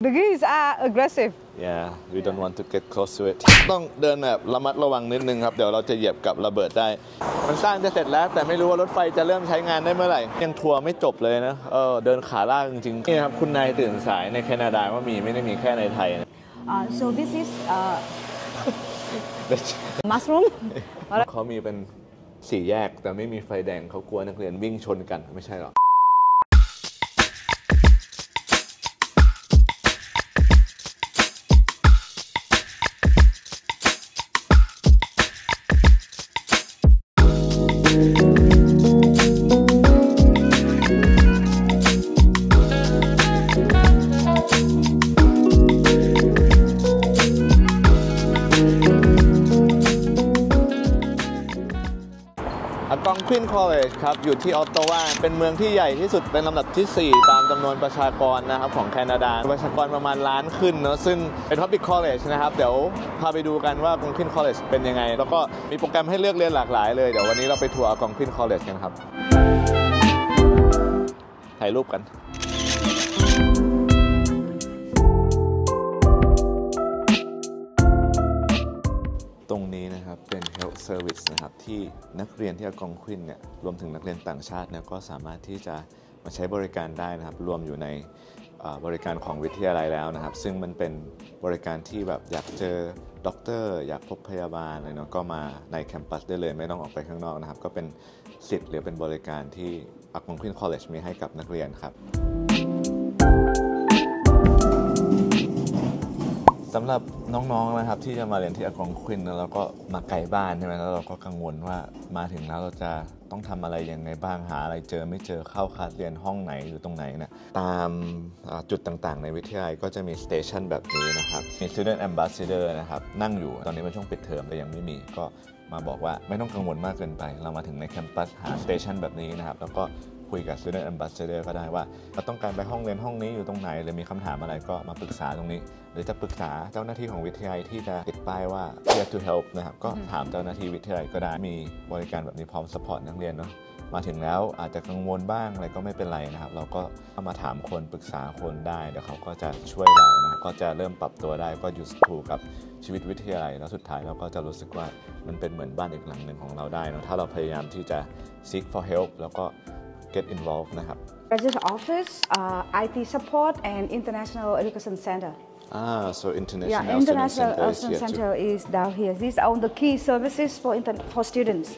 The geese are aggressive. Yeah, we don't want to get close to it. ต้องเดินแบบระมัดระวังนิดนึงครับเดี๋ยวเราจะเหยียบกับระเบิดได้มันสร้างจะเสร็จแล้วแต่ไม่รู้ว่ารถไฟจะเริ่มใช้งานได้เมื่อไหร่ยังทัวร์ไม่จบเลยนะเดินขาลากจริงๆนี่ครับคุณนายตื่นสายในแคนาดาว่ามีไม่ได้มีแค่ในไทยนะ so this is mushroom เขามีเป็นสี่แยกแต่ไม่มีไฟแดงเขากลัวนักเรียนวิ่งชนกันไม่ใช่หรอAlgonquin College ครับอยู่ที่ออตตาวาเป็นเมืองที่ใหญ่ที่สุดเป็นลำดับที่4ตามจำนวนประชากรนะครับของแคนาดาประชากรประมาณล้านขึ้นเนาะซึ่งเป็น Public College นะครับเดี๋ยวพาไปดูกันว่า Algonquin College เป็นยังไงแล้วก็มีโปรแกรมให้เลือกเรียนหลากหลายเลยเดี๋ยววันนี้เราไปทัวร์ Algonquin College กันครับถ่ายรูปกันตรงนี้นะครับเป็น Health Service นะครับที่นักเรียนที่Algonquinเนี่ยรวมถึงนักเรียนต่างชาติเนี่ยก็สามารถที่จะมาใช้บริการได้นะครับรวมอยู่ในบริการของวิทยาลัยแล้วนะครับซึ่งมันเป็นบริการที่แบบอยากเจอด็อกเตอร์อยากพบพยาบาลอะไรเนาะก็มาในแคมปัสได้เลยไม่ต้องออกไปข้างนอกนะครับก็เป็นสิทธิ์หรือเป็นบริการที่Algonquin College มีให้กับนักเรียนครับสำหรับน้องๆนะครับที่จะมาเรียนที่Algonquinแล้วก็มาไกลบ้านใช่ไหมแล้วเราก็กังวลว่ามาถึงแล้วเราจะต้องทำอะไรยังไงบ้างหาอะไรเจอไม่เจอเข้าคลาสเรียนห้องไหนหรือตรงไหนเนี่ยตามจุดต่างๆในวิทยาลัยก็จะมีสเตชันแบบนี้นะครับมี Student Ambassador นะครับนั่งอยู่ตอนนี้เป็นช่วงปิดเทอมแต่ยังไม่มีก็มาบอกว่าไม่ต้องกังวลมากเกินไปเรามาถึงในแคมปัสหาสเตชันแบบนี้นะครับแล้วก็คุยกับ Student Ambassador ก็ได้ว่าเราต้องการไปห้องเรียนห้องนี้อยู่ตรงไหนหรือมีคำถามอะไรก็มาปรึกษาตรงนี้หรือจะปรึกษาเจ้าหน้าที่ของวิทยาลัยที่จะติดป้ายว่า Here to help นะครับก็ถามเจ้าหน้าที่วิทยาลัยก็ได้มีบริการแบบนี้พร้อม support นักเรียนเนาะมาถึงแล้วอาจจะกังวลบ้างอะไรก็ไม่เป็นไรนะครับเราก็มาถามคนปรึกษาคนได้เดี๋ยวเขาก็จะช่วยเรานะก็จะเริ่มปรับตัวได้ก็อยู่คู่กับชีวิตวิทยาลัยแล้วสุดท้ายเราก็จะรู้สึกว่ามันเป็นเหมือนบ้านอีกหลังหนึ่งของเราได้เนาะถ้าเราพยายามที่จะ seek for help แล้วก็get involved นะครับ Register Office, IT Support and International Education Center. So International Education Center is down here. These are the key services for students.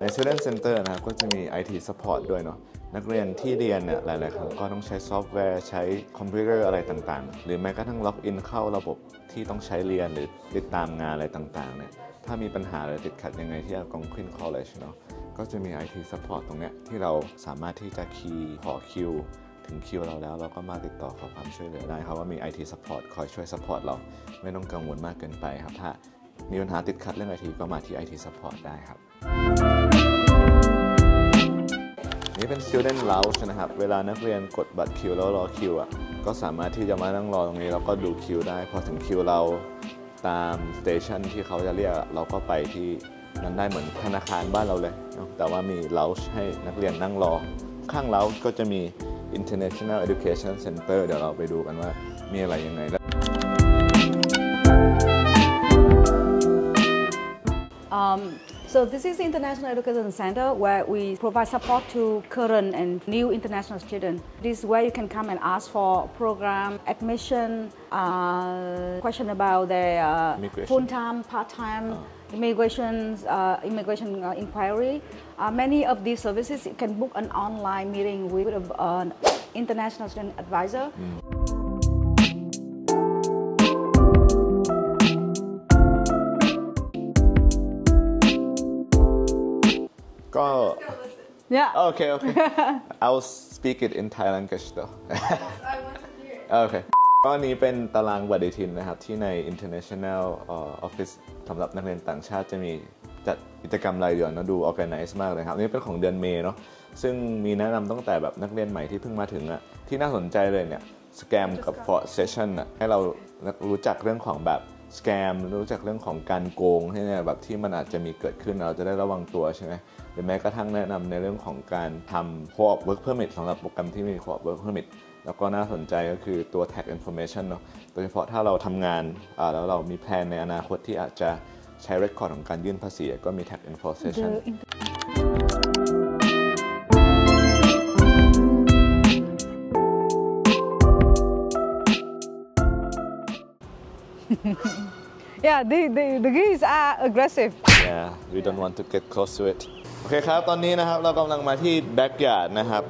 ในStudent Center นะครับก็จะมี IT Support ด้วยเนาะนักเรียนที่เรียนเนี่ยหลายๆครั้งก็ต้องใช้ซอฟต์แวร์ใช้คอมพิวเตอร์อะไรต่างๆหรือแม้กระทั่งล็อกอินเข้าระบบที่ต้องใช้เรียนหรือติดตามงานอะไรต่างๆเนี่ยถ้ามีปัญหาหรือติดขัดยังไงที่ Algonquin College เนาะก็จะมี IT Support ตรงเนี้ยที่เราสามารถที่จะขอคิวถึงคิวเราแล้วเราก็มาติดต่อขอความช่วยเหลือได้เพราะว่ามี IT Support คอยช่วย support เราไม่ต้องกังวลมากเกินไปครับถ้ามีปัญหาติดขัดเรื่อง IT ก็มาที่ IT Support ได้ครับนี่เป็น Student Lounge นะครับเวลานักเรียนกดบัตรคิวแล้วรอคิวอ่ะก็สามารถที่จะมานั่งรอตรงนี้แล้วก็ดูคิวได้พอถึงคิวเราตามสเตชันที่เขาจะเรียกเราก็ไปที่นั้นได้เหมือนธนาคารบ้านเราเลยแต่ว่ามี Lounge ให้นักเรียนนั่งรอข้าง Lounge ก็จะมี International Education Center เดี๋ยวเราไปดูกันว่ามีอะไรยังไงSo this is the International Education Center where we provide support to current and new international students. This is where you can come and ask for program, admission, question about their full-time, part-time, immigration inquiry. Many of these services you can book an online meeting with an international student advisor. Yeah. Okay. I'll speak it in Thai language though. I want to hear it. Okay. ก็นี้เป็นตารางปฏิทินนะครับที่ใน International Office สำหรับนักเรียนต่างชาติจะมีจัดกิจกรรมรายเดือนนะดู organize มากเลยครับนี่เป็นของเดือนเมษเนาะซึ่งมีแนะนำตั้งแต่แบบนักเรียนใหม่ที่เพิ่งมาถึงอะที่น่าสนใจเลยเนี่ย Scam กับ Fraud Session อะให้เรารู้จักเรื่องของแบบ สแกมรู้จักเรื่องของการโกงใช่ไหมแบบที่มันอาจจะมีเกิดขึ้นเราจะได้ระวังตัวใช่ไหมหรือแม้กระทั่งแนะนำในเรื่องของการทำ co-op work permit สำหรับโปรแกรมที่มี co-op work permit แล้วก็น่าสนใจก็คือตัว tag information เนาะโดยเฉพาะถ้าเราทำงานแล้วเรามีแพลนในอนาคตที่อาจจะใช้ record ของการยื่นภาษีก็มี tag information Yeah, the geese are aggressive. Yeah, we don't want to get close to it. โอเคครับตอนนี้นะครับเรากำลังมาที่ backyard นะครับ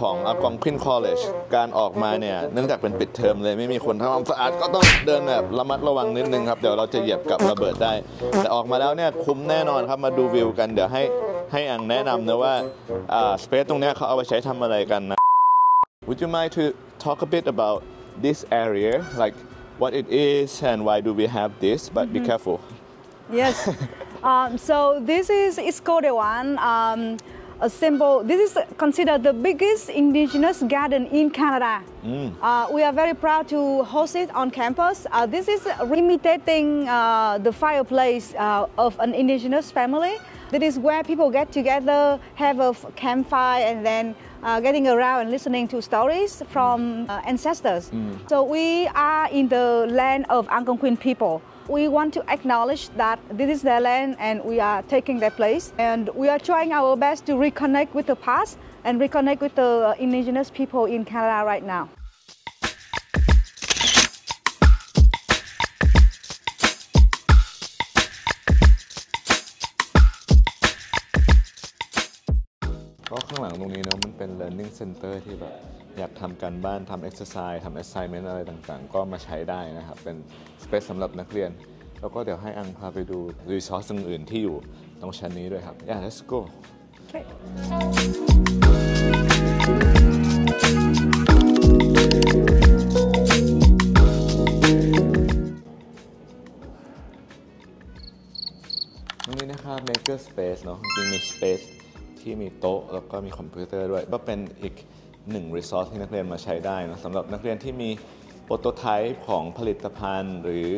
ของ Algonquin College การออกมาเนี่ยเนื่องจากเป็นปิดเทอมเลยไม่มีคนทำความสะอาดก็ต้องเดินแบบระมัดระวังนิดนึงครับเดี๋ยวเราจะเหยียบกับระเบิดได้แต่ออกมาแล้วเนี่ยคุ้มแน่นอนครับมาดูวิวกันเดี๋ยวให้อังแนะนำนะว่าสเปซตรงเนี้ยเขาเอาไปใช้ทำอะไรกันนะ Would you mind to talk a bit about this area like what it is and why do we have this, but be careful. Yes, so this is Eskodewan, a symbol. This is considered the biggest indigenous garden in Canada. We are very proud to host it on campus. This is imitating the fireplace of an indigenous family. That is where people get together, have a campfire, and then getting around and listening to stories from ancestors. So we are in the land of Algonquin people. We want to acknowledge that this is their land and we are taking their place. And we are trying our best to reconnect with the past and reconnect with the indigenous people in Canada right now.ข้างหลังตรงนี้เนาะมันเป็น learning center ที่แบบอยากทำการบ้านทำ exercise ทำ assignment อะไรต่างๆก็มาใช้ได้นะครับเป็น space สำหรับนักเรียนแล้วก็เดี๋ยวให้อังพาไปดู resource อื่นๆที่อยู่ตรงชั้นนี้ด้วยครับ Yeah let's go okay. ตรงนี้นะครับ maker space เนาะจริงมี spaceที่มีโต๊ะแล้วก็มีคอมพิวเตอร์ด้วยก็เป็นอีกหนึ่ง resource ที่นักเรียนมาใช้ได้นะสำหรับนักเรียนที่มีโปรโตไทป์ของผลิตภัณฑ์หรือ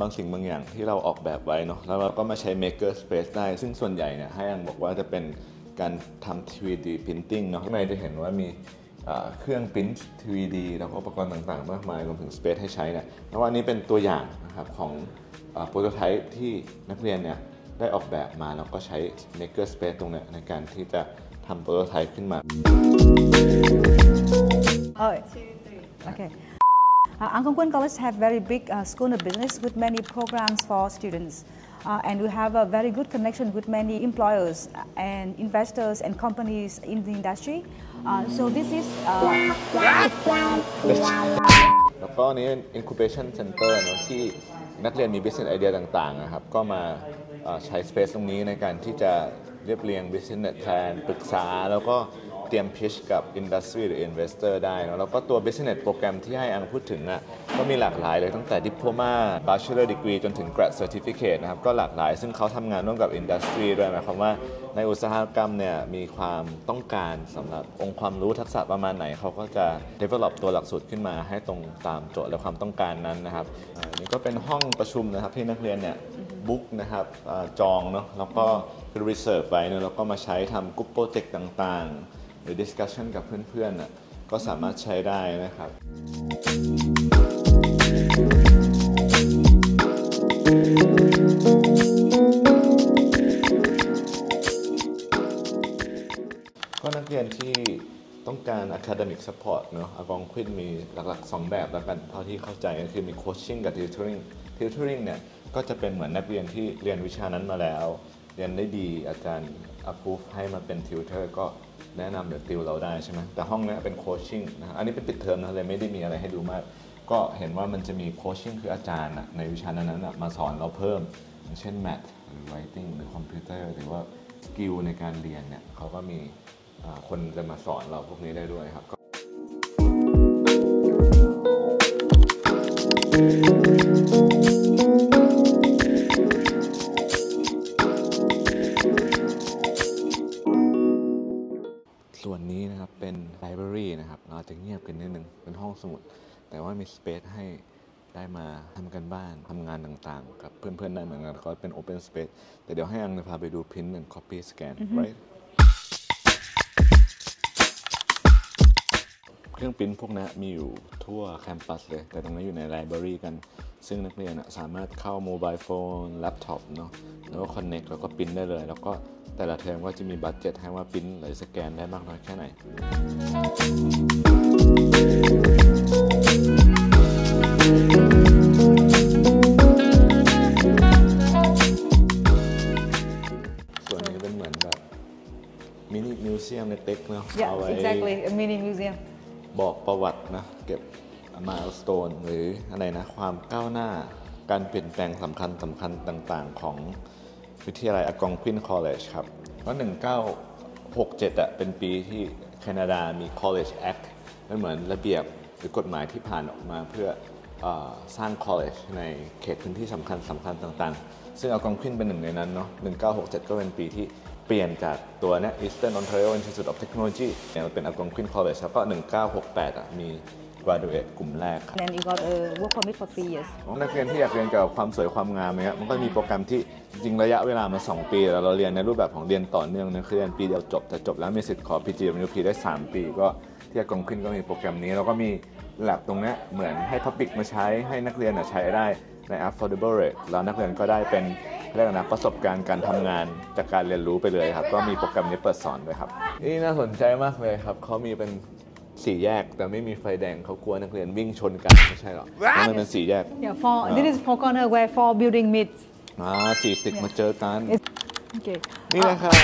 บางสิ่งบางอย่างที่เราออกแบบไว้เนาะแล้วเราก็มาใช้ maker space ได้ซึ่งส่วนใหญ่เนี่ยให้อังบอกว่าจะเป็นการทำ 3D printing เนาะข้างในจะเห็นว่ามีเครื่อง print 3D แล้วก็อุปกรณ์ต่างๆมากมายรวมถึง space ให้ใช้เนี่ยแล้ววันนี้เป็นตัวอย่างนะครับของโปรโตไทป์ที่นักเรียนเนี่ยได้ออกแบบมาแล้วก็ใช้ maker space ตรงนี้ในการที่จะทำ prototype ขึ้นมา Okay. Algonquin College have very big school of business with many programs for students, and we have a very good connection with many employers and investors and companies in the industry. So this is. แล้วก็นี้ incubation center นะที่นักเรียนมี business idea ต่างๆนะครับก็มาใช้ space ตรงนี้ในการที่จะเรียบเรียง business plan ปรึกษาแล้วก็เตรียม pitch กับ industry หรือ investor ได้นะแล้วก็ตัว business โปรแกรมที่ให้อังพูดถึงอ่ะก็มีหลากหลายเลยตั้งแต่ diploma bachelor degree จนถึง grad certificate นะครับก็หลากหลายซึ่งเขาทำงานร่วมกับ industry ด้วยหมายความว่าในอุตสาหกรรมเนี่ยมีความต้องการสำหรับองค์ความรู้ทักษะประมาณไหนเขาก็จะ develop ตัวหลักสูตรขึ้นมาให้ตรงตามโจทย์และความต้องการนั้นนะครับนี่ก็เป็นห้องประชุมนะครับที่นักเรียนเนี่ยบุ๊กนะครับจองเนาะแล้วก็รีเสิร์ฟไว้เนาะแล้วก็มาใช้ทำกรุ๊ปโปรเจกต์ต่างๆหรือ discussion กับเพื่อนๆน่ะก็สามารถใช้ได้นะครับก็นักเรียนที่ต้องการ academic support เนาะ Algonquin มีหลักๆ2แบบแล้วกันเท่าที่เข้าใจก็คือมี coaching กับ tutoring tutoring เนี่ยก็จะเป็นเหมือนนักเรียนที่เรียนวิชานั้นมาแล้วเรียนได้ดีอาจารย์ approve ให้มาเป็น tutor ก็แนะนำหรือติวเราได้ใช่ไหมแต่ห้องนี้เป็น coaching นะอันนี้เป็นปิดเทอมนะเลยไม่ได้มีอะไรให้ดูมากก็เห็นว่ามันจะมี coaching คืออาจารย์ในวิชานั้นๆมาสอนเราเพิ่มเช่น math หรือ writing หรือ computer หรือว่า skill ในการเรียนเนี่ยเขาก็มีคนจะมาสอนเราพวกนี้ได้ด้วยครับส่วนนี้นะครับเป็นไลบรารีนะครับเราจะเงียบกันนิดนึงเป็นห้องสมุดแต่ว่ามีสเปซให้ไป ได้มาทำกันบ้านทำงานต่างๆกับเพื่อนๆได้เหมือนกันก็เป็น Open Space แต่เดี๋ยวให้อังจะพาไปดู Print and Copy Scan right เครื่องพิมพ์พวกนี้มีอยู่ทั่วแคมปัสเลยแต่ตรงนี้อยู่ในไลบรารีกันซึ่งนักเรียนสามารถเข้าโมบายโฟนแล็ปท็อปเนาะแล้วก็คอนเนคแล้วก็พิมพ์ได้เลยแล้วก็แต่ละเทอมก็จะมีบัดเจ็ตให้ว่าพิมพ์หรือสแกนได้มากน้อยแค่ไหนส่วนนี้เป็นเหมือนแบบมินิมิวเซียมในเต็กเนาะเอาไว้ exactly a mini museum บอกประวัตินะเก็บมาสโตนหรืออะไรนะความก้าวหน้าการเปลี่ยนแปลงสำคัญต่างๆของวิทยาลัย Algonquin College ครับเพราะ1967เป็นปีที่แคนาดามี College Act มันเหมือนระเบียบหรือกฎหมายที่ผ่านออกมาเพื่อสร้าง College ในเขตพื้นที่สำคัญต่างๆซึ่ง Algonquin เป็นหนึ่งในนั้นเนาะ1967ก็เป็นปีที่เปลี่ยนจากตัวเนี่ย Eastern Ontario Institute of Technology มาเป็น Algonquin College แล้วก็1968มีgraduate กลุ่มแรกครับ and you got a work permit for 3 years นักเรียนที่อยากเรียนเกี่ยวกับความสวยความงามเนี่ยมันก็มีโปรแกรมที่จริงๆระยะเวลามา2ปีแล้วเราเรียนในรูปแบบของเรียนต่อเนื่องนะคือเรียนปีเดียวจบแต่จบแล้วมีสิทธิ์ขอ PGWP ได้3ปีก็ที่Algonquinก็มีโปรแกรมนี้แล้วก็มี lab ตรงนี้เหมือนให้ topic มาใช้ให้นักเรียนใช้ได้ใน affordable rate แล้วนักเรียนก็ได้เป็นเรียกนะประสบการณ์การทำงานจากการเรียนรู้ไปเลยครับก็มีโปรแกรมนี้เปิดสอนด้วยครับนี่น่าสนใจมากเลยครับเขามีเป็นสี่แยกแต่ไม่มีไฟแดงเขากลัวนักเรียนวิ่งชนกันไม่ใช่หรอมันเป็นสี่แยก yeah four this is four corner where four building meets สี่ตึกมาเจอกันนี่นะครับ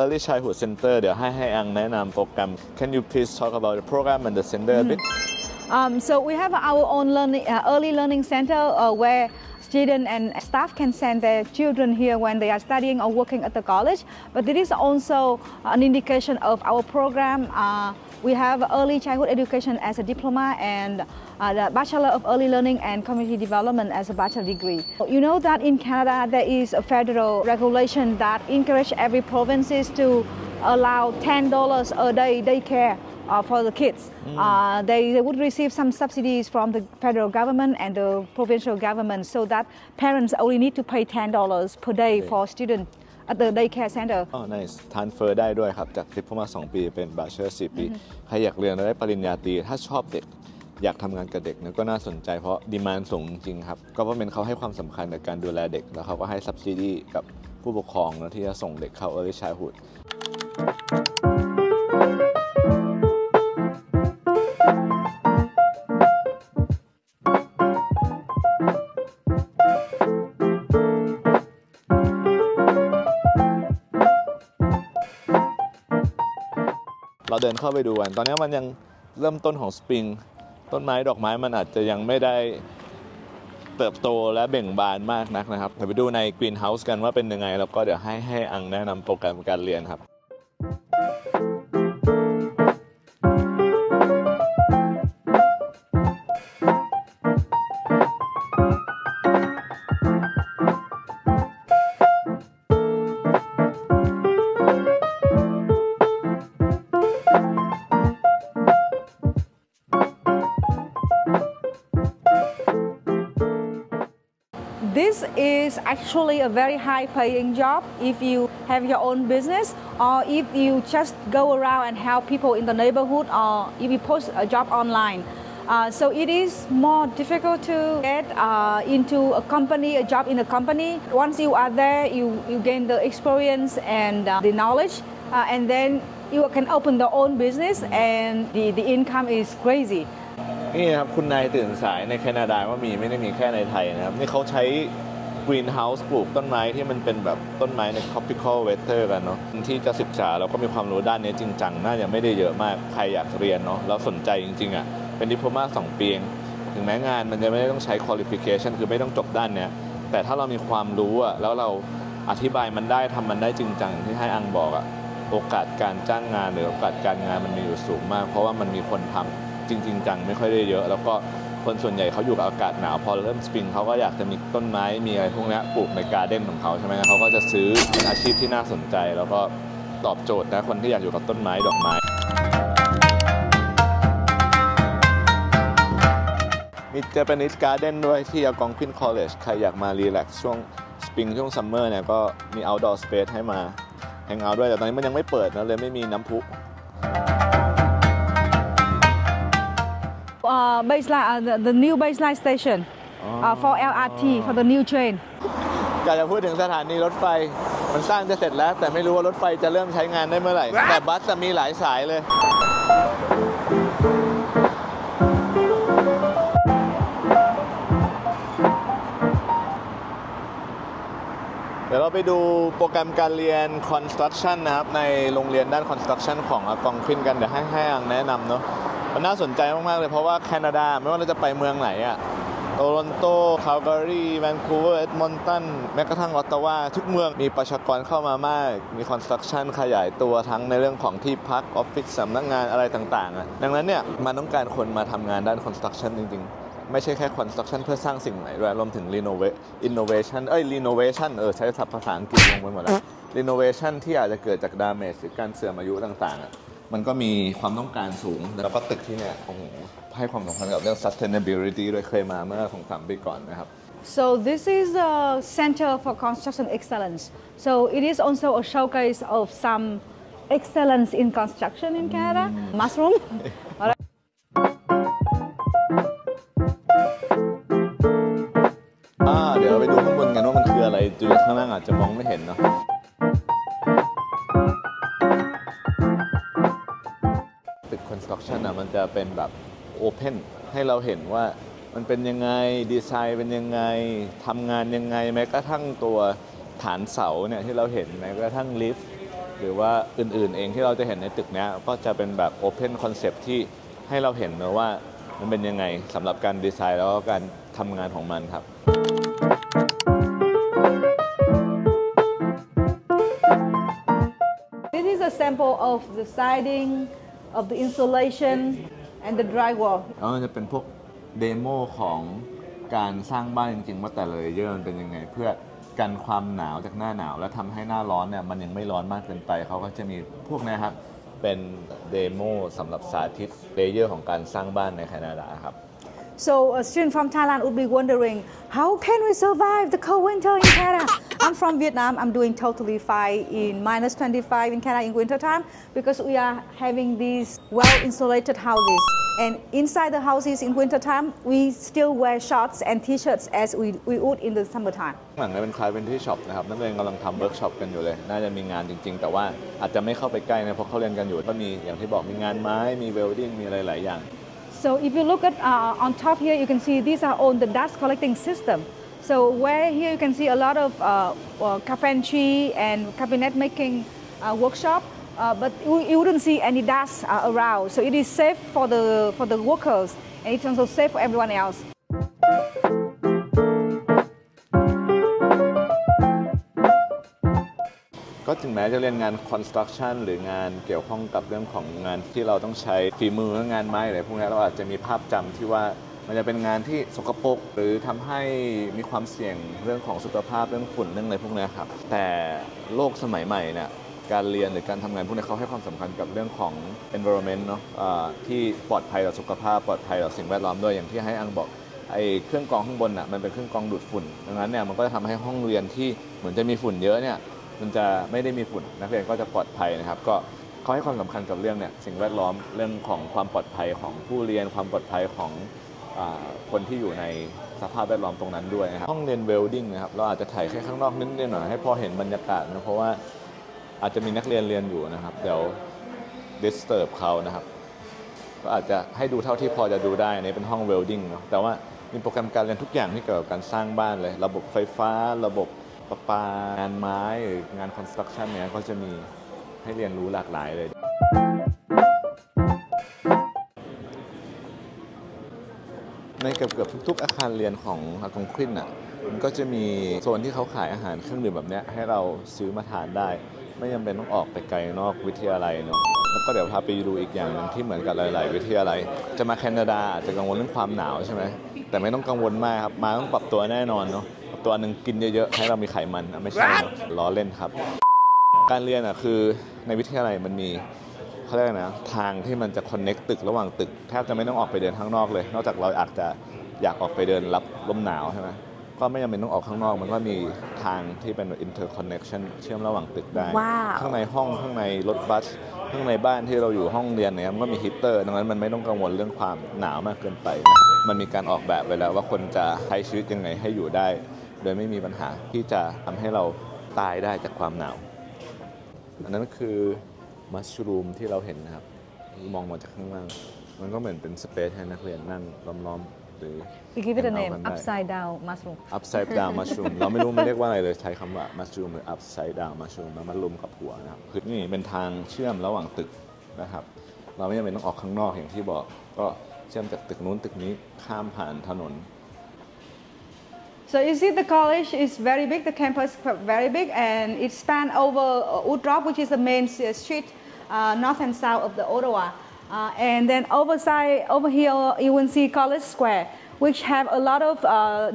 Early Childhood Center เดี๋ยวให้อังแนะนำโปรแกรม Can you please talk about the program and the center a bit So we have our own learning early learning center where students and staff can send their children here when they are studying or working at the college but it is also an indication of our program We have early childhood education as a diploma and the Bachelor of Early Learning and Community Development as a bachelor degree. You know that in Canada there is a federal regulation that encourages every provinces to allow $10 a day daycare for the kids. They would receive some subsidies from the federal government and the provincial government so that parents only need to pay $10 per day for students.at the daycare center อ๋อ nice transfer ได้ด้วยครับจากดิพโลมา2ปีเป็น bachelor 4ปีใครอยากเรียนได้ปริญญาตรีถ้าชอบเด็กอยากทำงานกับเด็กเนี่ยก็น่าสนใจเพราะดีมานด์สูงจริงครับก็เพราะเป็นเขาให้ความสำคัญกับการดูแลเด็กแล้วเขาก็ให้ subsidy กับผู้ปกครองนะที่จะส่งเด็กเข้า early childhoodเดินเข้าไปดูกันตอนนี้มันยังเริ่มต้นของสปริงต้นไม้ดอกไม้มันอาจจะยังไม่ได้เติบโตและเบ่งบานมากนักนะครับเดี๋ยวไปดูในกรีนเฮาส์กันว่าเป็นยังไงแล้วก็เดี๋ยวให้อังแนะนำโปรแกรมการเรียนครับThis is actually a very high-paying job if you have your own business or if you just go around and help people in the neighborhood or if you post a job online. So it is more difficult to get into a company, a job in a company. Once you are there, you gain the experience and the knowledge, and then you can open your own business and the income is crazy.นี่ครับคุณนายตื่นสายในแคนาดาว่ามีไม่ได้มีแค่ในไทยนะครับนี่เขาใช้กรีนเฮาส์ปลูกต้นไม้ที่มันเป็นแบบต้นไม้ใน tropical weather กันเนาะที่จะศึกษาเราก็มีความรู้ด้านนี้จริงจังน่าจะไม่ได้เยอะมากใครอยากเรียนเนาะแล้วสนใจจริงๆอ่ะเป็นดิพโลมา2ปีเองถึงแม้งานมันจะไม่ได้ต้องใช้ qualification คือไม่ต้องจบด้านเนี้ยแต่ถ้าเรามีความรู้อ่ะแล้วเราอธิบายมันได้ทำมันได้จริงจังที่ให้อังบอกอ่ะโอกาสการจ้างงานหรือโอกาสการงานมันมีอยู่สูงมากเพราะว่ามันมีคนทำจริงๆจังไม่ค่อยได้เยอะแล้วก็คนส่วนใหญ่เขาอยู่กับอากาศหนาวพอเริ่มสปริงเขาก็อยากจะมีต้นไม้มีอะไรพวกนี้ปลูกในการ์เด้นของเขาใช่ไหมเขาก็จะซื้อเป็นอาชีพที่น่าสนใจแล้วก็ตอบโจทย์นะคนที่อยากอยู่กับต้นไม้ดอกไม้ มี Japanese Garden ด้วยที่ Algonquin College ใครอยากมารีแลกซ์ช่วงสปริงช่วงซัมเมอร์เนี่ยก็มี outdoor space ให้มาแฮงเอาท์ด้วยแต่ตอนนี้มันยังไม่เปิดนะเลยไม่มีน้ำพุbaseline the new baseline station for LRT for the new train อยากจะพูดถึงสถานีรถไฟมันสร้างจะเสร็จแล้วแต่ไม่รู้ว่ารถไฟจะเริ่มใช้งานได้เมื่อไหร่แต่บัสจะมีหลายสายเลยเดี๋ยวเราไปดูโปรแกรมการเรียน Construction นะครับในโรงเรียนด้าน Construction ของAlgonquinกันเดี๋ยวให้อังแนะนำเนาะมันน่าสนใจมากๆเลยเพราะว่าแคนาดาไม่ว่าเราจะไปเมืองไหนอะโตรอนโตคาลการีแวนคูเวอร์เอ็ดมอนตันแม้กระทั่งออตตาวาทุกเมืองมีประชากรเข้ามามากมีคอนสตรักชั่นขยายตัวทั้งในเรื่องของที่พักออฟฟิศสำนักงานอะไรต่างๆดังนั้นเนี่ยมันต้องการคนมาทำงานด้านคอนสตรักชั่นจริงๆไม่ใช่แค่คอนสตรักชั่นเพื่อสร้างสิ่งใหม่ด้วยรวมถึงรีโนเวชั่นใช้ภาษาอังกฤษลงไปหมดแล้วรีโนเวชั่นที่อาจจะเกิดจากดาเมจหรือการเสื่อมอายุต่างๆมันก็มีความต้องการสูงแล้วก็ตึกที่เนี่ยให้ความสำคัญกับเรื่อง sustainability ด้วยเคยมาเมื่อ 2-3 ปีก่อนนะครับ So this is the Center for Construction Excellence. So it is also a showcase of some excellence in construction in Canada. Mushroom. เดี๋ยวเราไปดูข้างบนกันว่ามันคืออะไรจุดข้างล่างอาจจะมองไม่เห็นเนาะConstruction อ่ะมันจะเป็นแบบ Open ให้เราเห็นว่ามันเป็นยังไงดีไซน์เป็นยังไงทำงานยังไงแม้กระทั่งตัวฐานเสาเนี่ยที่เราเห็นแม้กระทั่งลิฟต์หรือว่าอื่นๆเองที่เราจะเห็นในตึกเนี้ยก็จะเป็นแบบ Open Concept ที่ให้เราเห็นนะว่ามันเป็นยังไงสำหรับการดีไซน์แล้วก็การทำงานของมันครับThis is a sample of the siding.of the insulation and the drywall จะเป็นพวกเดโมของการสร้างบ้านจริงๆว่าแต่ละเลเยอร์มันเป็นยังไงเพื่อกันความหนาวจากหน้าหนาวและทำให้หน้าร้อนเนี่ยมันยังไม่ร้อนมากเกินไปเขาก็จะมีพวกนะครับเป็นเดโมสำหรับสาธิตเลเยอร์ของการสร้างบ้านในแคนาดาครับ so a student from Thailand would be wondering how can we survive the cold winter in Canada I'm from Vietnam. I'm doing totally fine in -25 in Canada in winter time because we are having these well-insulated houses. And inside the houses in winter time, we still wear shorts and T-shirts as we would in the summertime. หลังนี้เป็นคล้ายเป็นที่ช็อปนะครับนักเรียนกำลังทำเวิร์กช็อปกันอยู่เลยน่าจะมีงานจริงๆแต่ว่าอาจจะไม่เข้าไปใกล้นะเพราะเขาเรียนกันอยู่ก็มีอย่างที่บอกมีงานไม้มีเวลดิ้งมีอะไรหลายอย่าง So if you look at on top here, you can see these are on the dust collecting system.So where here you can see a lot of carpentry and cabinet making workshop, but you wouldn't see any dust around. So it is safe for the workers, and it's also safe for everyone else. ก็ถึงแม้จะเรียนงาน construction หรืองานเกี่ยวข้องกับเรื่องของงานที่เราต้องใช้ฝีมืองานไม้อะไรพวกนี้เราอาจจะมีภาพจำที่ว่ามันจะเป็นงานที่สกปรกหรือทำให้มีความเสี่ยงเรื่องของสุขภาพเรื่องฝุ่นเรื่องอะไรพวกนี้ครับแต่โลกสมัยใหม่เนี่ยการเรียนหรือการทำงานพวกนี้เขาให้ความสำคัญกับเรื่องของ environment เนาะที่ปลอดภัยต่อสุขภาพปลอดภัยต่อสิ่งแวดล้อมด้วยอย่างที่ให้อังบอกไอ้เครื่องกรองข้างบนน่ะมันเป็นเครื่องกรองดูดฝุ่นดังนั้นเนี่ยมันก็จะทำให้ห้องเรียนที่เหมือนจะมีฝุ่นเยอะเนี่ยมันจะไม่ได้มีฝุ่นนักเรียนก็จะปลอดภัยนะครับก็เขาให้ความสำคัญกับเรื่องเนี่ยสิ่งแวดล้อมเรื่องของความปลอดภัยของผู้เรียนความปลอดภัยของคนที่อยู่ในสภาพแวดล้อมตรงนั้นด้วยนะครับห้องเรียนเวลดิ้งนะครับเราอาจจะถ่ายแค่ข้างนอกนิดๆหน่อยให้พอเห็นบรรยากาศนะเพราะว่าอาจจะมีนักเรียนเรียนอยู่นะครับเดี๋ยว disturb เขานะครับก็อาจจะให้ดูเท่าที่พอจะดูได้นี่เป็นห้องเวลดิ้งเนาะแต่ว่ามีโปรแกรมการเรียนทุกอย่างที่เกี่ยวกับการสร้างบ้านเลยระบบไฟฟ้าระบบประปางานไม้หรืองานคอนสตรักชั่นเนี่ยก็จะมีให้เรียนรู้หลากหลายเลยในเกือบทุกๆอาคารเรียนของAlgonquinน่ะมันก็จะมีโซนที่เขาขายอาหารเครื่องดื่มแบบนี้ให้เราซื้อมาทานได้ไม่จำเป็นต้องออกไปไกลนอกวิทยาลัยเนาะแล้วก็เดี๋ยวพาไปดูอีกอย่างนึงที่เหมือนกับหลายๆวิทยาลัยจะมาแคนาดาอาจจะกังวลเรื่องความหนาวใช่ไหมแต่ไม่ต้องกังวลมากครับมาต้องปรับตัวแน่นอนเนาะตัวหนึ่งกินเยอะๆให้เรามีไขมันไม่ใช่ล้อเล่นครับการเรียนอ่ะคือในวิทยาลัยมันมีเขาเรียกนะทางที่มันจะคอนเน็กต์ตึกระหว่างตึกแทบจะไม่ต้องออกไปเดินข้างนอกเลยนอกจากเราอาจจะ อยากออกไปเดินรับลมหนาวใช่ไหมก็ไม่จำเป็นต้องออกข้างนอกมันก็มีทางที่เป็น interconnection เชื่อมระหว่างตึกได้ wow. ข้างในห้องข้างในรถบัสข้างในบ้านที่เราอยู่ห้องเรียนเนี่ยมันก็มีฮีตเตอร์ดังนั้นมันไม่ต้องกังวลเรื่องความหนาวมากเกินไปนะมันมีการออกแบบไว้แล้วว่าคนจะใช้ชีวิตยังไงให้อยู่ได้โดยไม่มีปัญหาที่จะทำให้เราตายได้จากความหนาวอันนั้นคือมัชรูมที่เราเห็นนะครับมองมาจากข้างล่างมันก็เหมือนเป็นสเปซให้นักเรียนนั่งล้อมๆหรือ We give it a name upside down mushroom upside down mushroom เราไม่รู้มันเรียกว่าอะไรเลยใช้คำว่า mushroom หรือ upside down mushroom แล้วมันรวมกับหัวนะครับคือนี่เป็นทางเชื่อมระหว่างตึกนะครับเราไม่จำเป็นต้องออกข้างนอกอย่างที่บอกก็เชื่อมจากตึกนู้นตึกนี้ข้ามผ่านถนนSo you see, the college is very big. The campus is very big, and it spans over Woodroffe, which is the main street, north and south of the Ottawa. And then over here, you will see College Square, which have a lot of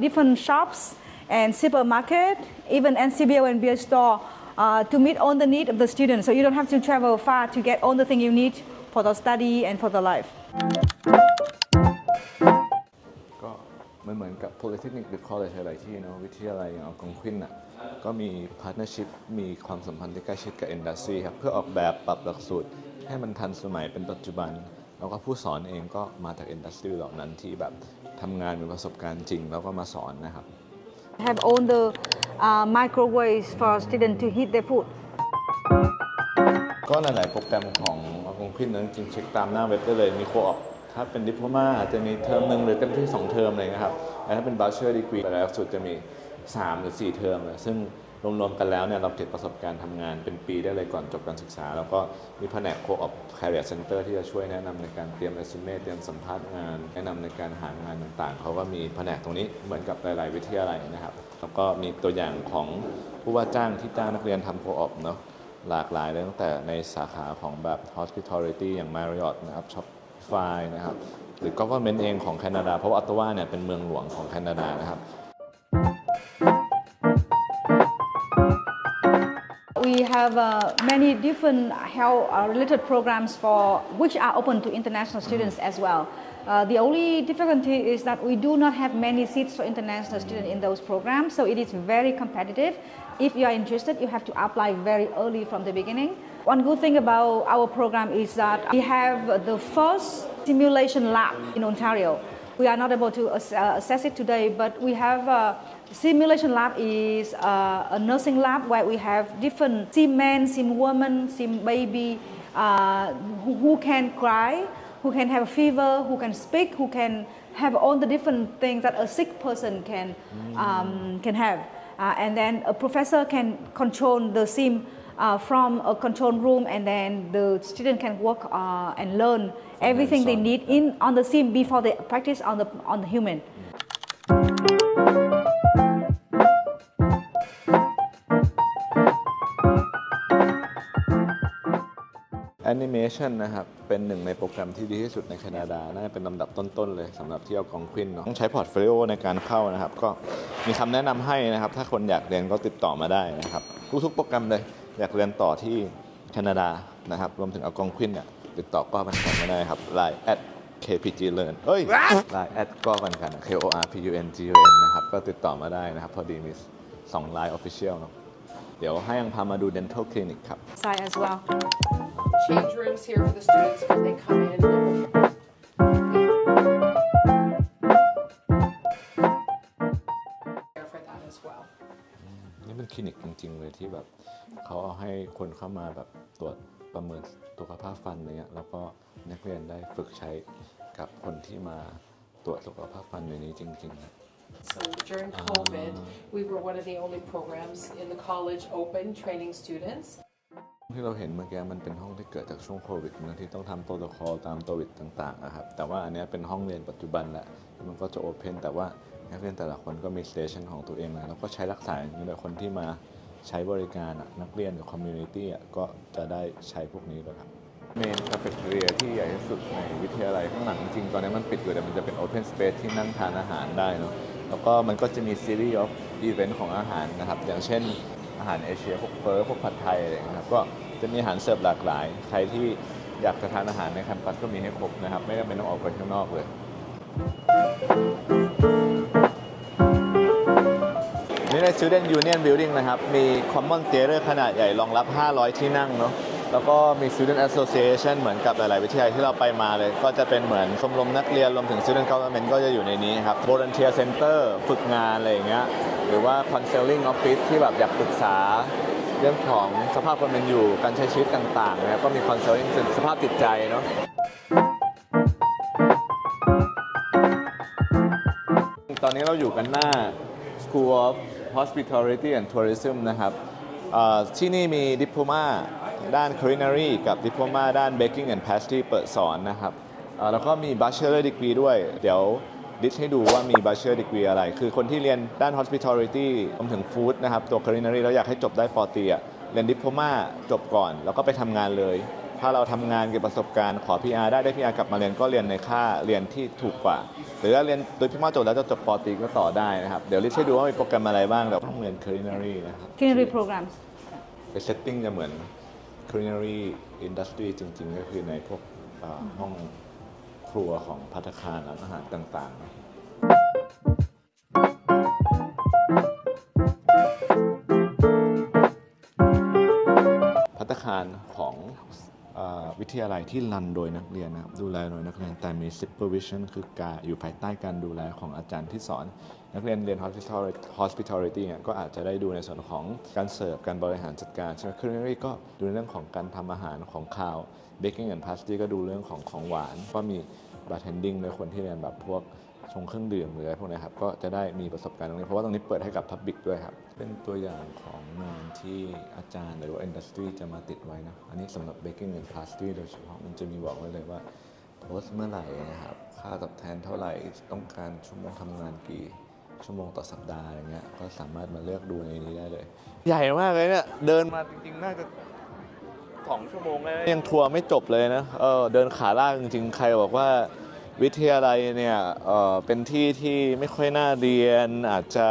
different shops and supermarket, even LCBO and beer store, to meet all the need of the students. So you don't have to travel far to get all the thing you need for the study and for the life.มันเหมือนกับ Polytechnic หรือ College อะไรที่เนาะวิทยาลัยอย่าง Algonquin น่ะก็มี partnership มีความสัมพันธ์ที่ใกล้ชิดกับ industry ครับเพื่อออกแบบปรับหลักสูตรให้มันทันสมัยเป็นปัจจุบันแล้วก็ผู้สอนเองก็มาจาก industry เหล่านั้นที่แบบทำงานมีประสบการณ์จริงแล้วก็มาสอนนะครับ Have all the microwaves for students to heat their food ก็หลายๆโปรแกรมของ Algonquin นั้นจริงเช็คตามหน้าเว็บได้เลยมีโคออปถ้าเป็นดิพโลมาอาจจะมีเทอมหนึ่งหรือเต็มที่2เทอมเลยนะครับแล้วถ้าเป็นบัลเชอร์ดีกรีแต่ละสุดจะมี3หรือ4เทอมนะซึ่งรวมๆกันแล้วเนี่ยเราเก็บประสบการณ์ทำงานเป็นปีได้เลยก่อนจบการศึกษาแล้วก็มีแผนก Co-op Career Center ที่จะช่วยแนะนำในการเตรียมเรซูเม่เตรียมสัมภาษณ์งานแนะนำในการหางานต่างๆเขาก็มีแผนกตรงนี้เหมือนกับหลายๆวิทยาลัยนะครับแล้วก็มีตัวอย่างของผู้ว่าจ้างที่จ้างนักเรียนทำ Co-op เนาะหลากหลายเลยตั้งแต่ในสาขาของแบบ Hospitality อย่าง Marriott นะครับนะครับหรือ government เองของแคนาดาเพราะว่า Ottawa เนี่ยเป็นเมืองหลวงของแคนาดานะครับ We have many different health related programs for which are open to international students as well. The only difficulty is that we do not have many seats for international students in those programs, so it is very competitive. If you are interested, you have to apply very early from the beginning.One good thing about our program is that we have the first simulation lab in Ontario. We are not able to assess it today, but we have a simulation lab is a nursing lab where we have different sim men, sim women, sim baby who can cry, who can have a fever, who can speak, who can have all the different things that a sick person can have. And then a professor can control the sim.From a control room, and then the student can work and learn everything they need in on the sim before they practice on the human. Animation นะครับเป็นหนึ่งในโปรแกรมที่ดีที่สุดในแคนาดาน่าจะเป็นลำดับต้นๆเลยสำหรับที่Algonquinเนาะต้องใช้พอร์ตโฟลิโอในการเข้านะครับก็มีคำแนะนำให้นะครับถ้าคนอยากเรียนก็ติดต่อมาได้นะครับทุกๆโปรแกรมเลยอยากเรียนต่อที่แคนาดานะครับรวมถึงAlgonquinเนี่ยติดต่อก็มันกันได้ครับ Line @kpglearn เอ้ย Line @ ก็มันกัน KORPUNGUN นะครับก็ติดต่อมาได้นะครับพอดีมี2 Line Official เนาะเดี๋ยวให้อังพามาดู Dental Clinic ครับ Sign as well Change rooms here for the students when they come in. นี่เป็นคลินิกจริงๆเลยที่แบบเขาเอาให้คนเข้ามาแบบตรวจประเมินสุขภาพฟันอะไรเงี้ยแล้วก็นักเรียนได้ฝึกใช้กับคนที่มาตรวจสุขภาพฟันในนี้จริงๆSo during COVID, we were one of the only programs in the college open training students. ที่เราเห็นเมื่อกี้มันเป็นห้องที่เกิดจากช่วงโควิดนะที่ต้องทำโปรโตคอลตามโควิดต่างๆนะครับแต่ว่าอันนี้เป็นห้องเรียนปัจจุบันแหละมันก็จะโอเพนแต่ว่านักเรียนแต่ละคนก็มีสเตชันของตัวเองนะแล้วก็ใช้รักษาโดยคนที่มาใช้บริการนักเรียนหรือคอมมูนิตี้ก็จะได้ใช้พวกนี้ด้วยครับเมนคาเฟ่เทเรียที่ใหญ่ที่สุดในวิทยาลัยข้างหลังจริงๆตอนนี้มันปิดอยู่แต่มันจะเป็นโอเพนสเปซที่นั่งทานอาหารได้เนาะแล้วก็มันก็จะมีซีรีส์ออฟอีเวนต์ของอาหารนะครับอย่างเช่นอาหารเอเชียพวกเฟอร์พวกผัดไทยอะไรนะครับก็จะมีอาหารเสิร์ฟหลากหลายใครที่อยากจะทานอาหารในแคมปัสก็มีให้ครบนะครับไม่จำเป็นต้องออกไปข้างนอกเลย นี่ใน Student Union Building นะครับมี Common Theater ขนาดใหญ่รองรับ500ที่นั่งเนาะแล้วก็มี Student Association เหมือนกับหลายๆวิทยาลัยที่เราไปมาเลยก็จะเป็นเหมือนชมรมนักเรียนรวมถึง Student Government ก็จะอยู่ในนี้ครับ Volunteer Center ฝึกงานอะไรอย่างเงี้ยหรือว่า Counseling Office ที่แบบอยากปรึกษาเรื่องของสภาพความเป็นอยู่การใช้ชีวิตต่างๆนะครับก็มี Counseling สภาพจิตใจเนาะตอนนี้เราอยู่กันหน้า School of Hospitality and Tourism นะครับที่นี่มี Diploma ด้าน Culinary กับ Diploma ด้าน Baking and Pastry เปิดสอนนะครับแล้วก็มี Bachelor Degree ด้วยเดี๋ยวดิสให้ดูว่ามี Bachelor Degree อะไรคือคนที่เรียนด้าน Hospitality รวมถึง Food นะครับตัว Culinary แล้วอยากให้จบได้ป.ตรีเรียน Diploma จบก่อนแล้วก็ไปทำงานเลยถ้าเราทำงานเก็บประสบการณ์ขอ PR ได้ PR กลับมาเรียนก็เรียนในค่าเรียนที่ถูกกว่าหรือถ้าเรียนโดยพี่ม่าจบแล้วจะจบปอตรีก็ต่อได้นะครับเดี๋ยวลิสให้ดูว่ามีโปรแกรมอะไรบ้างเราต้องเรียน Culinary นะครับ Culinary Program ไป Setting จะเหมือน Culinary Industry จริงๆก็คือในพวกห้องครัวของภัตตาคารร้านอาหารต่างๆภัตตาคารของวิทยาลัยที่รันโดยนักเรียนนะครับดูแลโดยนักเรียนแต่มี supervision คือการอยู่ภายใต้การดูแลของอาจารย์ที่สอนนักเรียนเรียน hospitality เนี่ยก็อาจจะได้ดูในส่วนของการเสิร์ฟการบริหารจัดการใช่ไหม Culinary ก็ดูเรื่องของการทำอาหารของคาว baking and pastry ก็ดูเรื่องของหวานก็มี bartending ด้วยคนที่เรียนแบบพวกชงเครื่องดื่มหรืออะไรพวกนี้ครับก็จะได้มีประสบการณ์ตรงนี้เพราะว่าตรงนี้เปิดให้กับ Public ด้วยครับเป็นตัวอย่างของงานที่อาจารย์หรือว่า Industry จะมาติดไว้นะอันนี้สำหรับ Baking and Pastry โดยเฉพาะมันจะมีบอกไว้เลยว่าโพสเมื่อไหร่นะครับค่าตอบแทนเท่าไหร่ต้องการชั่วโมงทำงานกี่ชั่วโมงต่อสัปดาห์อะไรเงี้ยก็สามารถมาเลือกดูในนี้ได้เลยใหญ่มากเลยเนี่ยเดินมาจริงๆน่าจะ2ชั่วโมงเลยยังทัวร์ไม่จบเลยนะเดินขาล่างจริงๆใครบอกว่าวิทยาลัยเนี่ยเป็นที่ที่ไม่ค่อยน่าเรียนอาจจะ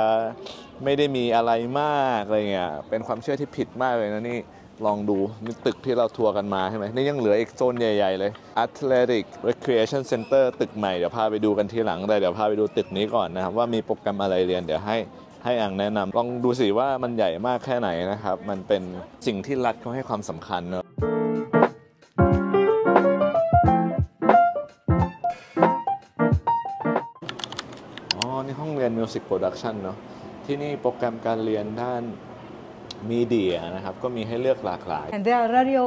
ไม่ได้มีอะไรมากอะไรเงี้ยเป็นความเชื่อที่ผิดมากเลยนะนี่ลองดูนี่ตึกที่เราทัวร์กันมาใช่ไหมนี่ยังเหลืออีกโซนใหญ่ๆเลย Athletic Recreation Center ตึกใหม่เดี๋ยวพาไปดูกันทีหลังแต่เดี๋ยวพาไปดูตึกนี้ก่อนนะครับว่ามีโปรแกรมอะไรเรียนเดี๋ยวให้อังแนะนำลองดูสิว่ามันใหญ่มากแค่ไหนนะครับมันเป็นสิ่งที่รัฐเขาให้ความสำคัญเนอะMusic Production เนาะที่นี่โปรแกรมการเรียนด้านมีเดียนะครับก็มีให้เลือกหลากหลาย And there are radio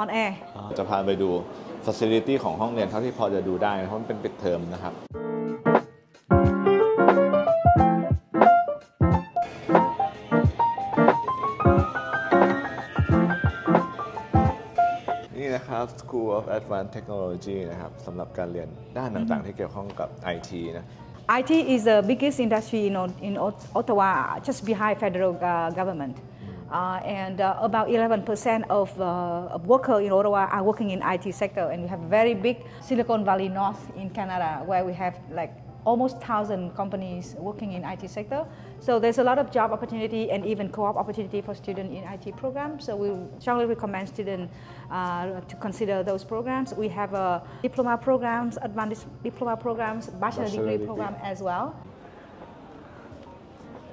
on air จะพาไปดู Facility ของห้องเรียนเท่าที่พอจะดูได้เพราะมันเป็นปิดเทอมนะครับนี่นะครับ School of Advanced Technology นะครับสำหรับการเรียนด้านต่างๆที่เกี่ยวข้องกับ IT นะIT is the biggest industry in Ottawa, just behind federal government. And about 11% of workers in Ottawa are working in IT sector. And we have very big Silicon Valley North in Canada, where we have like almost 1,000 companies working in IT sector. So there's a lot of job opportunity and even co-op opportunity for students in IT programs. So we strongly recommend students to consider those programs. We have diploma programs, advanced diploma programs, bachelor degree program as well.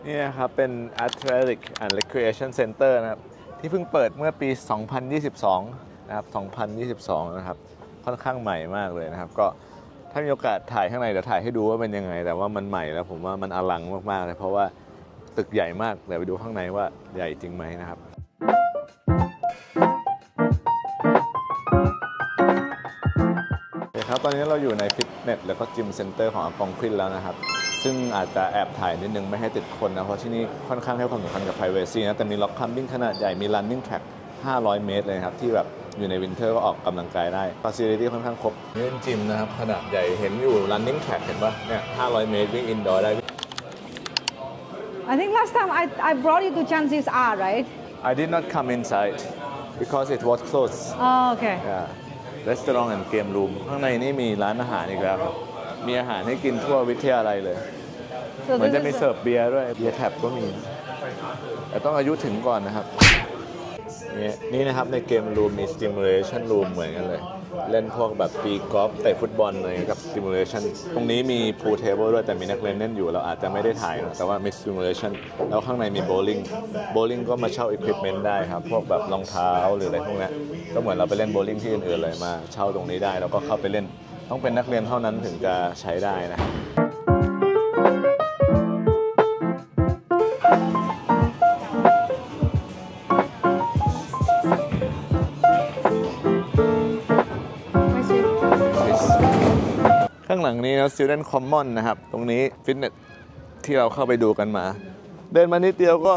นี่นะครับเป็น Athletic and Recreation Center นะครับที่เพิ่งเปิดเมื่อปี 2022 นะครับ 2022 นะครับค่อนข้างใหม่มากเลยนะครับก็ถ้ามีโอกาสถ่ายข้างในเดี๋ยวถ่ายให้ดูว่าเป็นยังไงแต่ว่ามันใหม่แล้วผมว่ามันอลังมากๆเลยเพราะว่าตึกใหญ่มากเดี๋ยวไปดูข้างในว่าใหญ่จริงไหมนะครับโอเคครับตอนนี้เราอยู่ในฟิตเนสแล้วก็จิมเซ็นเตอร์ของ Algonquin แล้วนะครับซึ่งอาจจะแอบถ่ายนิดนึงไม่ให้ติดคนนะเพราะที่นี่ค่อนข้างให้ความสำคัญกับ privacy นะแต่มีล็อกคัมบิ้งขนาดใหญ่มี running track 500 เมตรเลยครับที่แบบอยู่ในวินเทอร์ก็ออกกำลังกายได้ facility ค่อนข้างครบเล่นจิมนะครับขนาดใหญ่เห็นอยู่ running track เห็นป่ะเนี่ย 500 เมตรวิ่ง indoor ได้ I think last time I brought you to Chances R right I did not come inside because it was closed oh okay yeah restaurant and game room ข้างในนี่มีร้านอาหารอีกแล้วครับมีอาหารให้กินทั่ววิทยาลัยเลยเหมือนจะมีเสิร์ฟเบียร์ด้วยเบียร์แท็บก็มีแต่ต้องอายุถึงก่อนนะครับ นี่นะครับในเกมรูมมี stimulation room เหมือนกันเลยเล่นพวกแบบตีกอล์ฟเตะฟุตบอลอะไรกับ stimulation ตรงนี้มี pool table ด้วยแต่มีนักเล่นเล่นอยู่เราอาจจะไม่ได้ถ่ายแต่ว่ามี stimulation แล้วข้างในมี bowling ก็มาเช่า equipment ได้ครับพวกแบบรองเท้าหรืออะไรพวกนี้ก็เหมือนเราไปเล่น bowling ที่อื่นๆเลยมาเช่าตรงนี้ได้แล้วก็เข้าไปเล่นต้องเป็นนักเรียนเท่านั้นถึงจะใช้ได้นะหลังนี้นะStudent Common นะครับตรงนี้ฟิตเนสที่เราเข้าไปดูกันมาเดินมานิดเดียวก็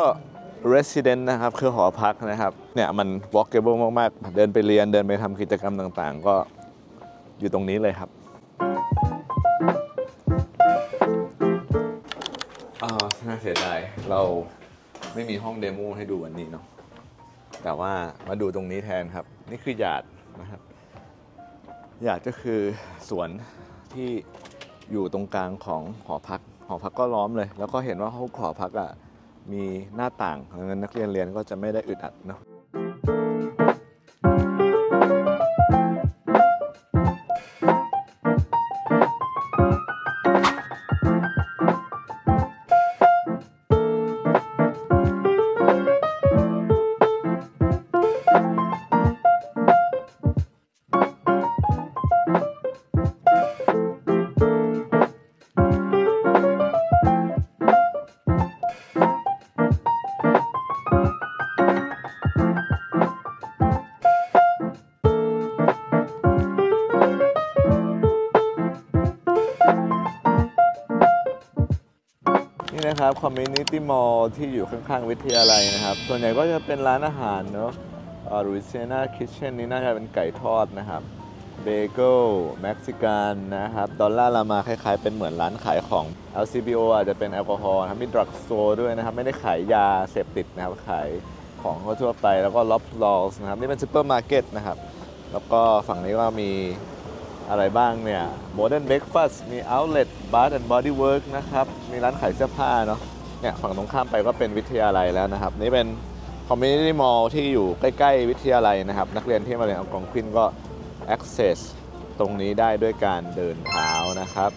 Resident นะครับคือหอพักนะครับเนี่ยมัน walkable มากๆเดินไปเรียนเดินไปทำกิจกรรมต่างๆก็อยู่ตรงนี้เลยครับน่าเสียดายเราไม่มีห้องเดโมให้ดูวันนี้เนาะแต่ว่ามาดูตรงนี้แทนครับนี่คือหยาดนะครับหยาดก็คือสวนที่อยู่ตรงกลางของหอพักก็ล้อมเลยแล้วก็เห็นว่าหอพักอ่ะมีหน้าต่างเพราะงั้นนักเรียนก็จะไม่ได้อึดอัดเนาะคอมมูนิตี้มอลล์ที่อยู่ข้างๆวิทยาลัยนะครับส่วนใหญ่ก็จะเป็นร้านอาหารเนาะ Louisiana Kitchen นี่น่าจะเป็นไก่ทอดนะครับ Bagel Mexican นะครับดอลล่ารามาคล้ายๆเป็นเหมือนร้านขายของ LCBO อาจจะเป็นแอลกอฮอล์นะมีดรักสโตร์ด้วยนะครับไม่ได้ขายยาเสพติดนะครับขายของทั่วไปแล้วก็ Loblaws นะครับนี่เป็นซูเปอร์มาร์เก็ตนะครับแล้วก็ฝั่งนี้ก็มีอะไรบ้างเนี่ย Modern Breakfast มี Outlet Bath and Body Work นะครับมีร้านขายเสื้อผ้าเนาะเนี่ยฝั่งตรงข้ามไปก็เป็นวิทยาลัยแล้วนะครับนี่เป็น Community Mall ที่อยู่ใกล้ๆวิทยาลัยนะครับนักเรียนที่มาเรียนAlgonquinก็ access ตรงนี้ได้ด้วยการเดินเท้านะครับ